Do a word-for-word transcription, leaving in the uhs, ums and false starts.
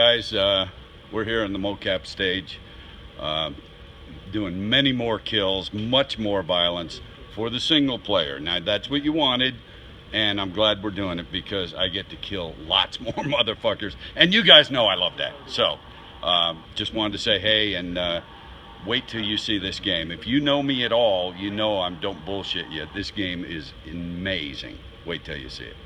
Guys, uh, we're here in the mocap stage uh, doing many more kills, much more violence for the single player. Now that's what you wanted, and I'm glad we're doing it because I get to kill lots more motherfuckers, and you guys know I love that. So uh, just wanted to say hey, and uh, wait till you see this game. If you know me at all, you know I don't bullshit you. This game is amazing. Wait till you see it.